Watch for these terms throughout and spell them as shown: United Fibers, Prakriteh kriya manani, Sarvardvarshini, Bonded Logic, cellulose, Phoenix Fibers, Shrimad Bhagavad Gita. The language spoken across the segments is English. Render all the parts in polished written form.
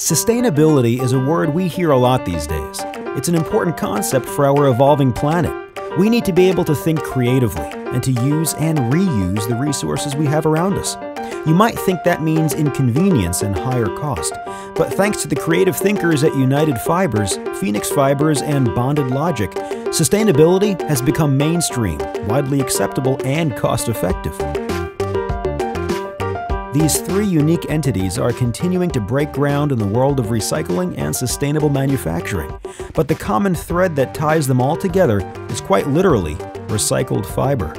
Sustainability is a word we hear a lot these days. It's an important concept for our evolving planet. We need to be able to think creatively and to use and reuse the resources we have around us. You might think that means inconvenience and higher cost, but thanks to the creative thinkers at United Fibers, Phoenix Fibers, and Bonded Logic, sustainability has become mainstream, widely acceptable, and cost-effective. These three unique entities are continuing to break ground in the world of recycling and sustainable manufacturing, but the common thread that ties them all together is quite literally recycled fiber.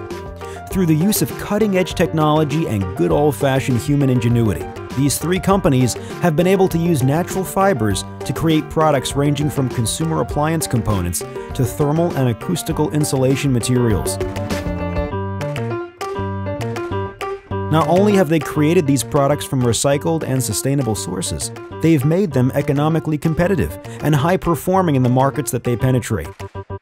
Through the use of cutting-edge technology and good old-fashioned human ingenuity, these three companies have been able to use natural fibers to create products ranging from consumer appliance components to thermal and acoustical insulation materials. Not only have they created these products from recycled and sustainable sources, they've made them economically competitive and high-performing in the markets that they penetrate.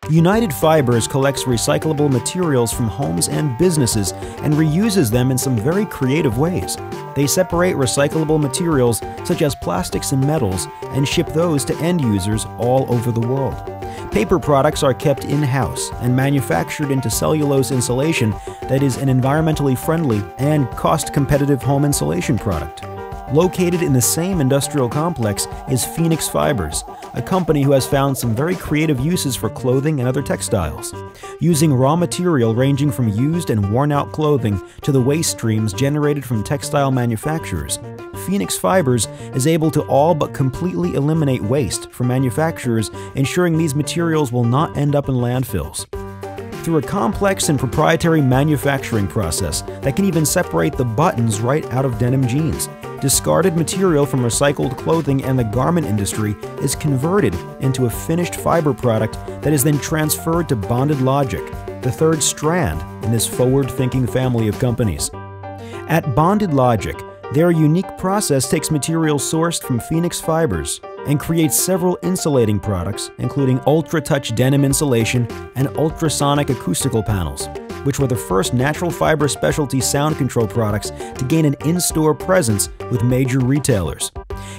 United Fibers collects recyclable materials from homes and businesses and reuses them in some very creative ways. They separate recyclable materials such as plastics and metals and ship those to end users all over the world. Paper products are kept in-house and manufactured into cellulose insulation that is an environmentally friendly and cost-competitive home insulation product. Located in the same industrial complex is Phoenix Fibers, a company who has found some very creative uses for clothing and other textiles, using raw material ranging from used and worn-out clothing to the waste streams generated from textile manufacturers. Phoenix Fibers is able to all but completely eliminate waste from manufacturers, ensuring these materials will not end up in landfills. Through a complex and proprietary manufacturing process that can even separate the buttons right out of denim jeans, discarded material from recycled clothing and the garment industry is converted into a finished fiber product that is then transferred to Bonded Logic, the third strand in this forward-thinking family of companies. At Bonded Logic, their unique process takes materials sourced from Phoenix Fibers and creates several insulating products, including ultra-touch denim insulation and ultrasonic acoustical panels, which were the first natural fiber specialty sound control products to gain an in-store presence with major retailers.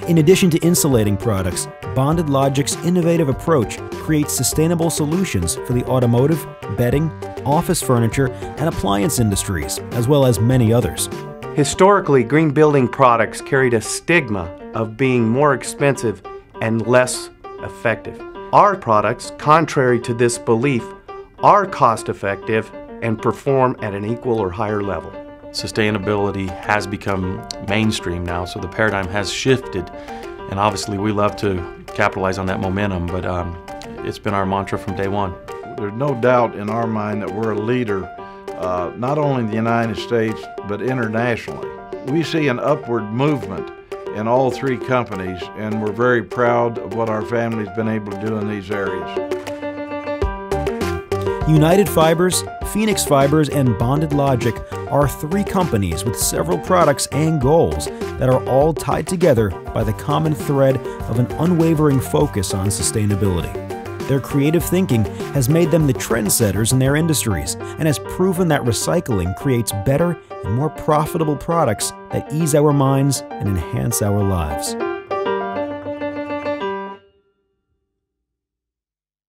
In addition to insulating products, Bonded Logic's innovative approach creates sustainable solutions for the automotive, bedding, office furniture, and appliance industries, as well as many others. Historically, green building products carried a stigma of being more expensive and less effective. Our products, contrary to this belief, are cost-effective and perform at an equal or higher level. Sustainability has become mainstream now, so the paradigm has shifted, and obviously we love to capitalize on that momentum, but it's been our mantra from day one. There's no doubt in our mind that we're a leader, not only in the United States, but internationally. We see an upward movement in all three companies, and we're very proud of what our family's been able to do in these areas. United Fibers, Phoenix Fibers, and Bonded Logic are three companies with several products and goals that are all tied together by the common thread of an unwavering focus on sustainability. Their creative thinking has made them the trendsetters in their industries and has proven that recycling creates better and more profitable products that ease our minds and enhance our lives.